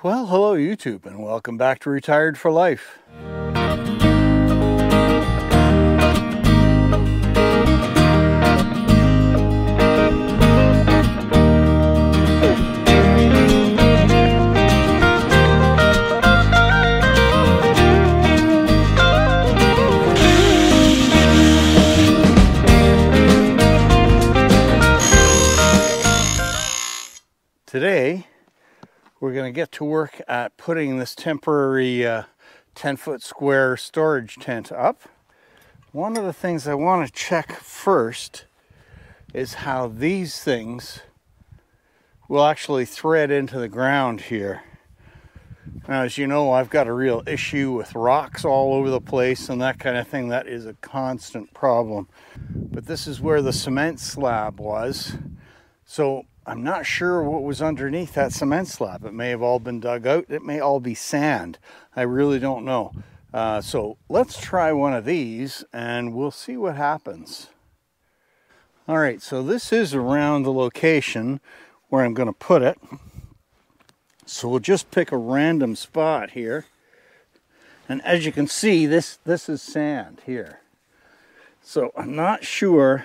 Well, hello YouTube, and welcome back to Retired for Life. Today, we're going to get to work at putting this temporary 10-foot square storage tent up. One of the things I want to check first is how these things will actually thread into the ground here. Now, as you know, I've got a real issue with rocks all over the place and that kind of thing. That is a constant problem. But this is where the cement slab was. So I'm not sure what was underneath that cement slab. It may have all been dug out. It may all be sand. I really don't know. So let's try one of these and we'll see what happens. All right, so this is around the location where I'm going to put it. So we'll just pick a random spot here. And as you can see, this is sand here. So I'm not sure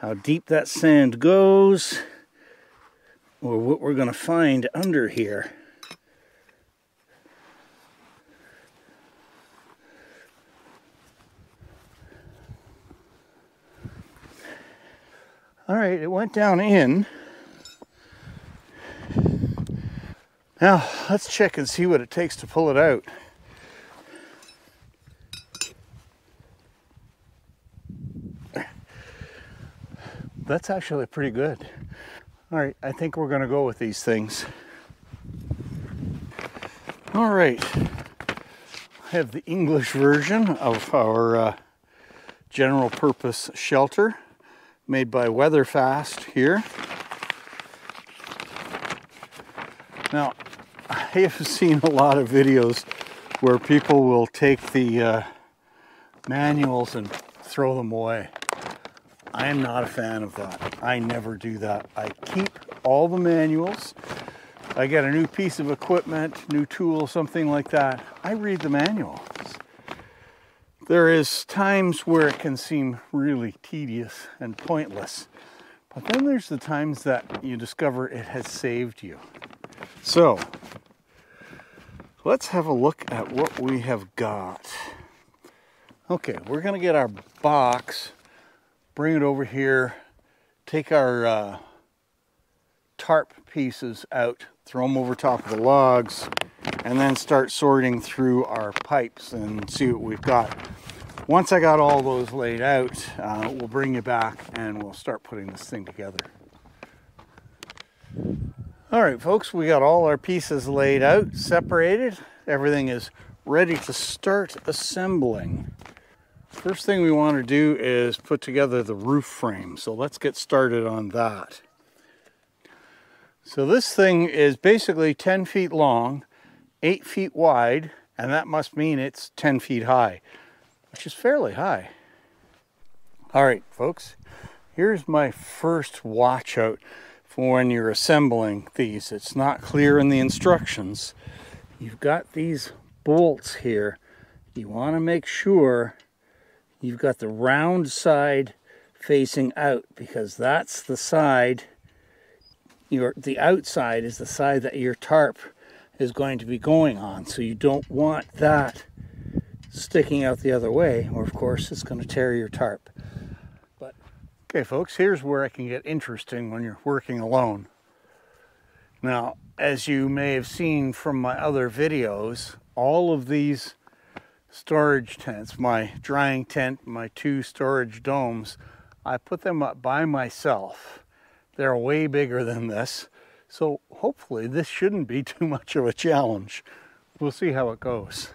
how deep that sand goes, or what we're going to find under here. All right, it went down in. Now, let's check and see what it takes to pull it out. That's actually pretty good. All right, I think we're gonna go with these things. All right, I have the English version of our general purpose shelter made by Weatherfast here. Now, I have seen a lot of videos where people will take the manuals and throw them away. I am not a fan of that. I never do that. I keep all the manuals. I get a new piece of equipment, new tool, something like that. I read the manuals. There is times where it can seem really tedious and pointless, but then there's the times that you discover it has saved you. So let's have a look at what we have got. Okay, we're gonna get our box, bring it over here, take our tarp pieces out, throw them over top of the logs, and then start sorting through our pipes and see what we've got. Once I got all those laid out, we'll bring you back and we'll start putting this thing together. All right, folks, we got all our pieces laid out, separated. Everything is ready to start assembling. First thing we want to do is put together the roof frame. So let's get started on that. So this thing is basically 10 feet long, 8 feet wide, and that must mean it's 10 feet high, which is fairly high. All right, folks, here's my first watch out for when you're assembling these. It's not clear in the instructions. You've got these bolts here. You want to make sure you've got the round side facing out, because that's the side, the outside is the side that your tarp is going to be going on. So you don't want that sticking out the other way, or of course it's going to tear your tarp. But okay, folks, here's where it can get interesting when you're working alone. Now, as you may have seen from my other videos, all of these storage tents, my drying tent, my two storage domes, I put them up by myself. They're way bigger than this, so hopefully this shouldn't be too much of a challenge. We'll see how it goes.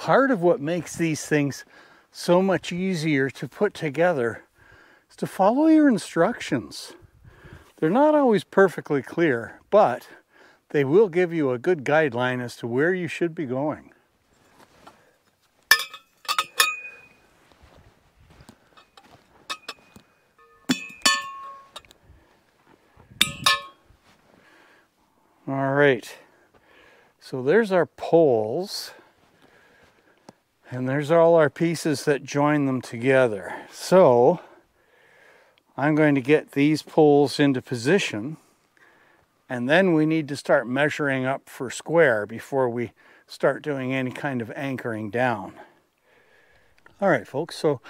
part of what makes these things so much easier to put together is to follow your instructions. They're not always perfectly clear, but they will give you a good guideline as to where you should be going. All right, so there's our poles, and there's all our pieces that join them together. So I'm going to get these poles into position, and then we need to start measuring up for square before we start doing any kind of anchoring down. All right, folks, so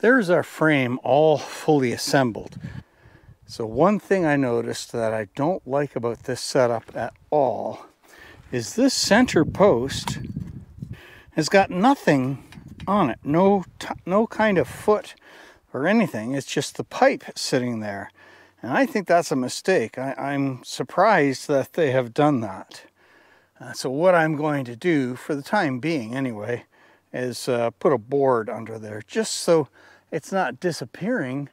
there's our frame all fully assembled. So one thing I noticed that I don't like about this setup at all is this center post has got nothing on it, no kind of foot or anything. It's just the pipe sitting there. And I think that's a mistake. I'm surprised that they have done that. So what I'm going to do, for the time being anyway, is put a board under there just so it's not disappearing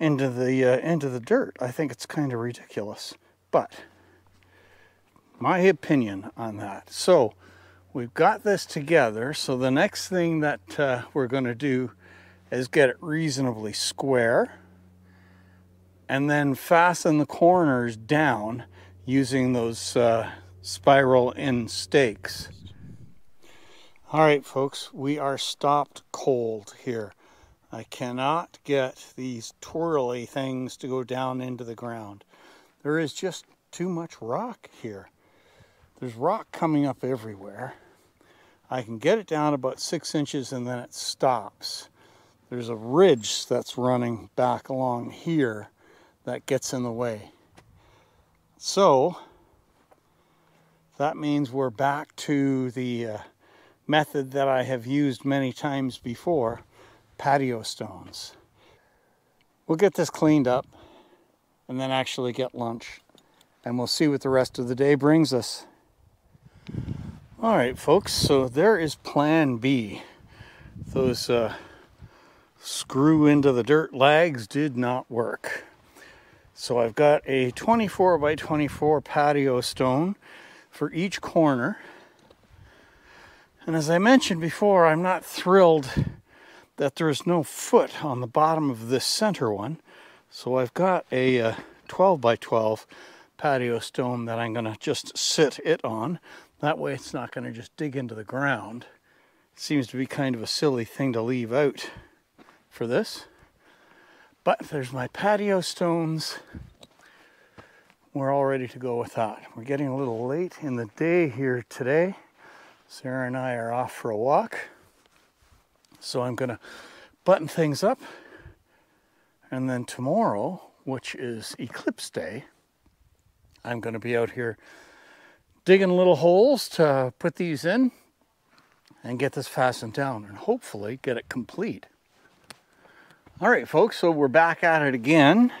into the dirt. I think it's kind of ridiculous, but my opinion on that. So we've got this together. So the next thing that we're going to do is get it reasonably square and then fasten the corners down using those spiral end stakes. All right, folks, we are stopped cold here. I cannot get these twirly things to go down into the ground. There is just too much rock here. There's rock coming up everywhere. I can get it down about 6 inches and then it stops. There's a ridge that's running back along here that gets in the way. So that means we're back to the method that I have used many times before. Patio stones. We'll get this cleaned up and then actually get lunch, and we'll see what the rest of the day brings us. All right, folks, so there is plan B. Those screw into the dirt lags did not work. So I've got a 24 by 24 patio stone for each corner. And as I mentioned before, I'm not thrilled that there's no foot on the bottom of this center one. So I've got a 12 by 12 patio stone that I'm gonna just sit it on. That way it's not gonna just dig into the ground. It seems to be kind of a silly thing to leave out for this. But there's my patio stones. We're all ready to go with that. We're getting a little late in the day here today. Sarah and I are off for a walk. So I'm gonna button things up, and then tomorrow, which is eclipse day, I'm gonna be out here digging little holes to put these in and get this fastened down and hopefully get it complete. All right, folks, so we're back at it again.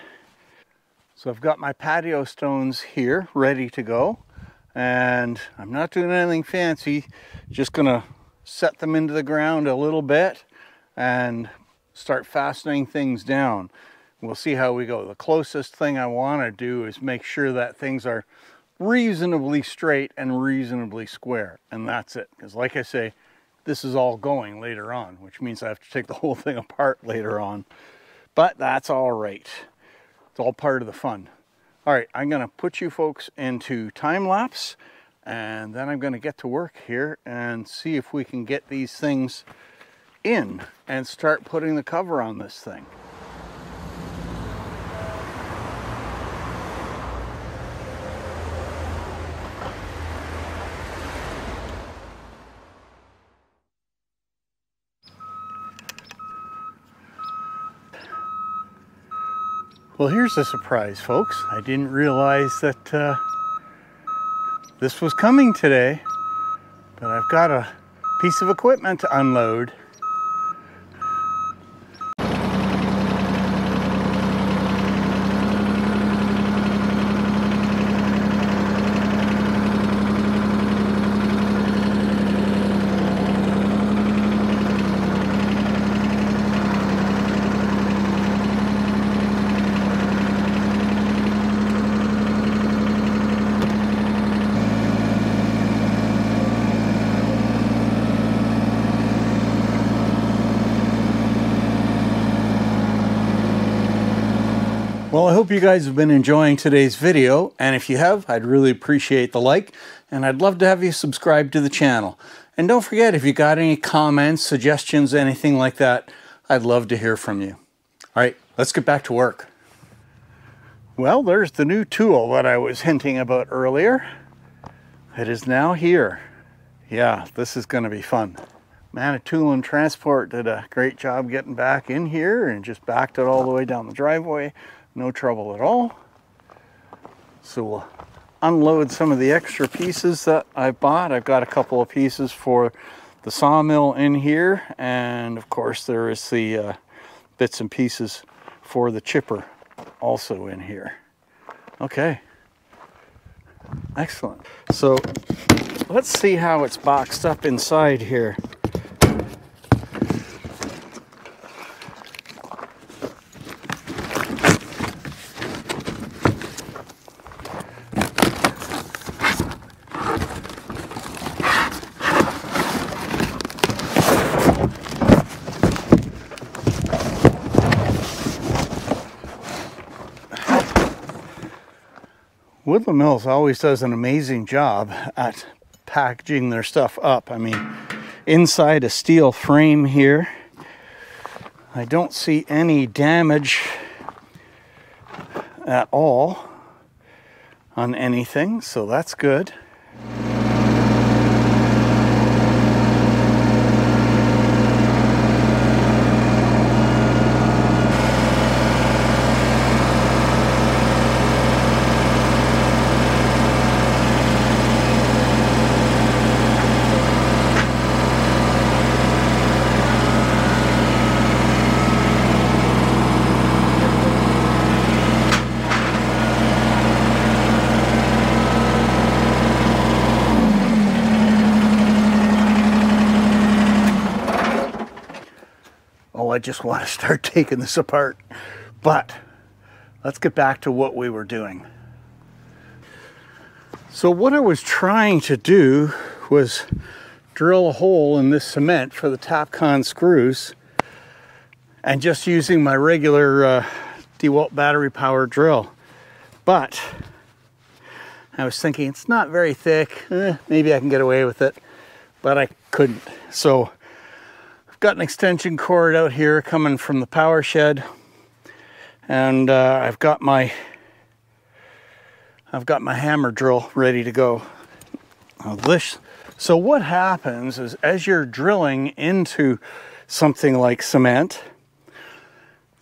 So I've got my patio stones here ready to go, and I'm not doing anything fancy, just gonna set them into the ground a little bit and start fastening things down. We'll see how we go. The closest thing I want to do is make sure that things are reasonably straight and reasonably square, and that's it. Because like I say, this is all going later on, which means I have to take the whole thing apart later on. But that's all right. It's all part of the fun. All right, I'm going to put you folks into time lapse, and then I'm going to get to work here and see if we can get these things in and start putting the cover on this thing. Well, here's a surprise, folks. I didn't realize that this was coming today, but I've got a piece of equipment to unload. Well, I hope you guys have been enjoying today's video, and if you have, I'd really appreciate the like, and I'd love to have you subscribe to the channel. And don't forget, if you got any comments, suggestions, anything like that, I'd love to hear from you. All right, let's get back to work. Well, there's the new tool that I was hinting about earlier. It is now here. Yeah, this is gonna be fun. Manitoulin Transport did a great job getting back in here and just backed it all the way down the driveway. No trouble at all. So we'll unload some of the extra pieces that I bought. I've got a couple of pieces for the sawmill in here. And of course there is the bits and pieces for the chipper also in here. Okay, excellent. So let's see how it's boxed up inside here. Woodland Mills always does an amazing job at packaging their stuff up. I mean, inside a steel frame here, I don't see any damage at all on anything, so that's good. I just want to start taking this apart, but let's get back to what we were doing. So what I was trying to do was drill a hole in this cement for the Tapcon screws, and just using my regular DeWalt battery powered drill. But I was thinking it's not very thick, maybe I can get away with it, but I couldn't. So got an extension cord out here coming from the power shed, and I've got my hammer drill ready to go. Now this, so what happens is as you're drilling into something like cement,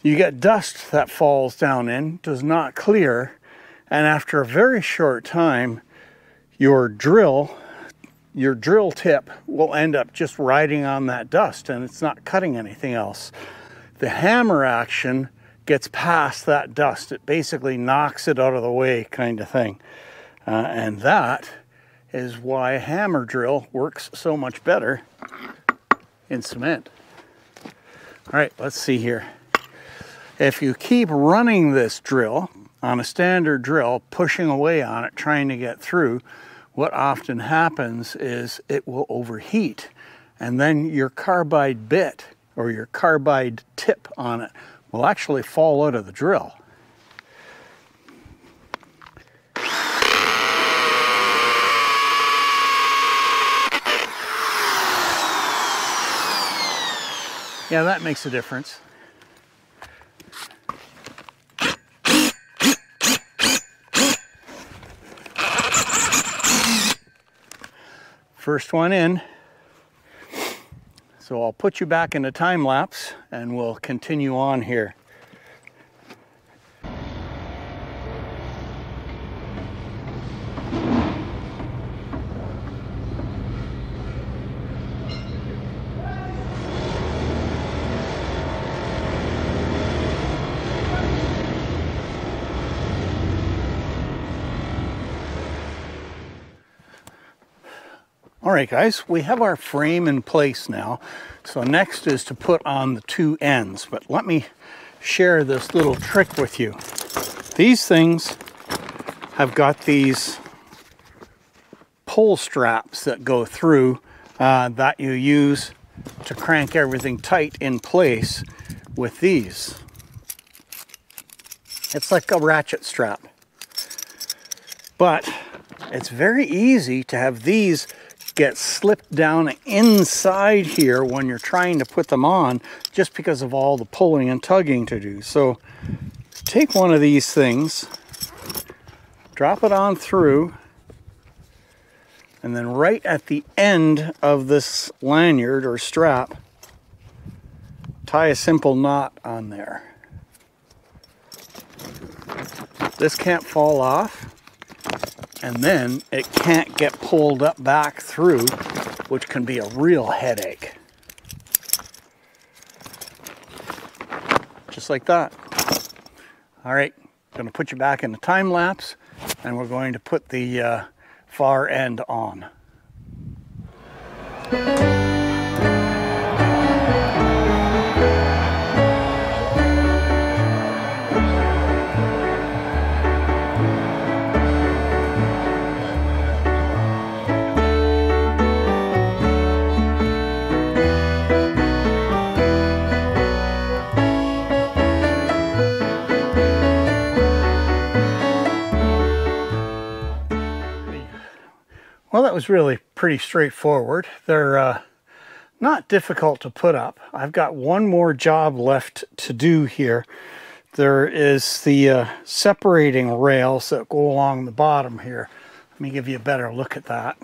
you get dust that falls down in, does not clear, and after a very short time your drill tip will end up just riding on that dust, and it's not cutting anything else. The hammer action gets past that dust. It basically knocks it out of the way, kind of thing. And that is why hammer drill works so much better in cement. All right, let's see here. If you keep running this drill on a standard drill, pushing away on it, trying to get through, what often happens is it will overheat, and then your carbide bit or your carbide tip on it will actually fall out of the drill. Yeah, that makes a difference. First one in. So I'll put you back in a time lapse and we'll continue on here. All right guys, we have our frame in place now. So next is to put on the two ends, but let me share this little trick with you. These things have got these pull straps that go through that you use to crank everything tight in place with these. It's like a ratchet strap. But it's very easy to have these get slipped down inside here when you're trying to put them on, just because of all the pulling and tugging to do. So take one of these things, drop it on through, and then right at the end of this lanyard or strap, tie a simple knot on there. This can't fall off, and then it can't get pulled up back through, which can be a real headache. Just like that. All right, I'm gonna put you back in the time lapse, and we're going to put the far end on. Well, that was really pretty straightforward. They're not difficult to put up. I've got one more job left to do here. There is the separating rails that go along the bottom here. Let me give you a better look at that.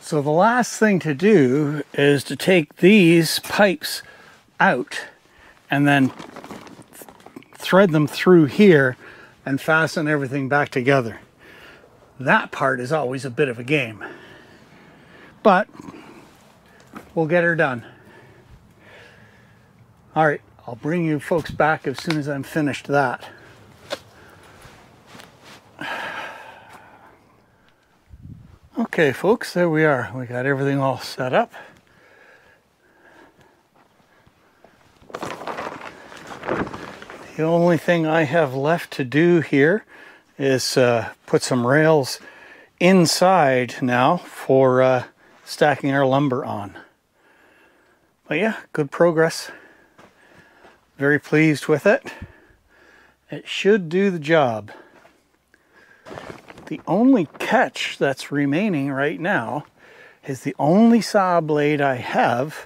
So the last thing to do is to take these pipes out and then thread them through here and fasten everything back together. That part is always a bit of a game, but we'll get her done. All right, I'll bring you folks back as soon as I'm finished that. Okay, folks, there we are. We got everything all set up. The only thing I have left to do here is put some rails inside now for stacking our lumber on. But yeah, good progress. Very pleased with it. It should do the job. The only catch that's remaining right now is the only saw blade I have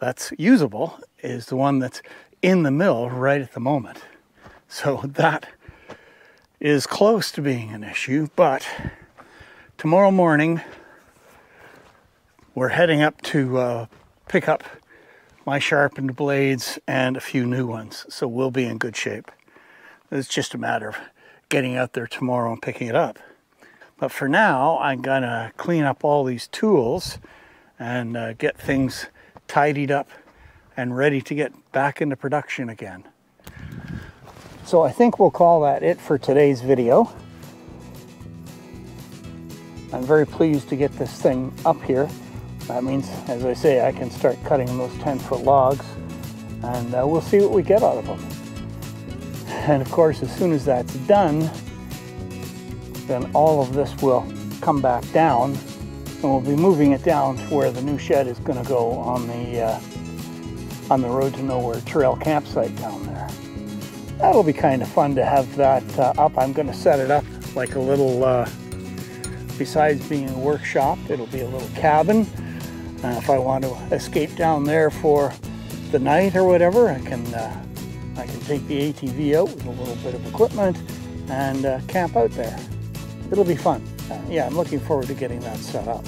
that's usable is the one that's in the mill right at the moment. So that is close to being an issue, but tomorrow morning we're heading up to pick up my sharpened blades and a few new ones, so we'll be in good shape. It's just a matter of getting out there tomorrow and picking it up. But for now, I'm gonna clean up all these tools and get things tidied up and ready to get back into production again. So I think we'll call that it for today's video. I'm very pleased to get this thing up here. That means, as I say, I can start cutting those 10-foot logs, and we'll see what we get out of them. And of course, as soon as that's done, then all of this will come back down, and we'll be moving it down to where the new shed is going to go on the Road to Nowhere Trail campsite down there. That'll be kind of fun to have that up. I'm going to set it up like a little, besides being a workshop, it'll be a little cabin. If I want to escape down there for the night or whatever, I can take the ATV out with a little bit of equipment and camp out there. It'll be fun. Yeah, I'm looking forward to getting that set up.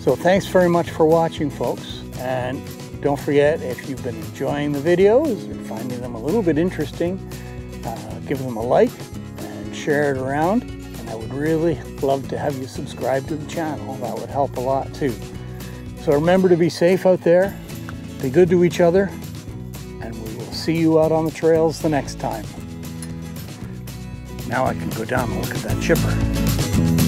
So thanks very much for watching, folks. And don't forget, if you've been enjoying the videos and finding them a little bit interesting, give them a like and share it around. And I would really love to have you subscribe to the channel. That would help a lot too. So remember to be safe out there, be good to each other, and we will see you out on the trails the next time. Now I can go down and look at that chipper.